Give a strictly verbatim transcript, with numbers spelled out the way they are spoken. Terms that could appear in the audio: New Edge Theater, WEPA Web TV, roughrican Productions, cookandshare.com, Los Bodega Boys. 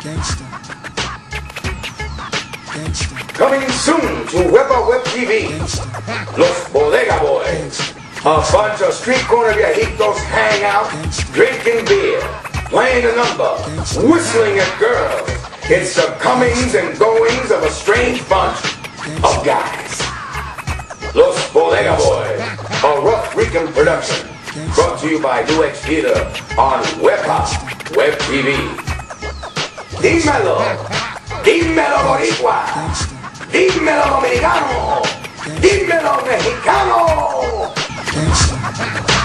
Gangsta. Gangsta. Coming soon to WEPA Web T V, Gangsta. Los Bodega Boys. Gangsta. A bunch of street corner viejitos hang out, Gangsta. Drinking beer, playing a number, Gangsta. Whistling at girls. It's the comings and goings of a strange bunch Gangsta. Of guys. Los Bodega Boys, a rough Rican production. Gangsta. Brought to you by New X Theater on WEPA Web T V. Dímelo, dímelo boricua, dímelo dominicano, dímelo mexicano.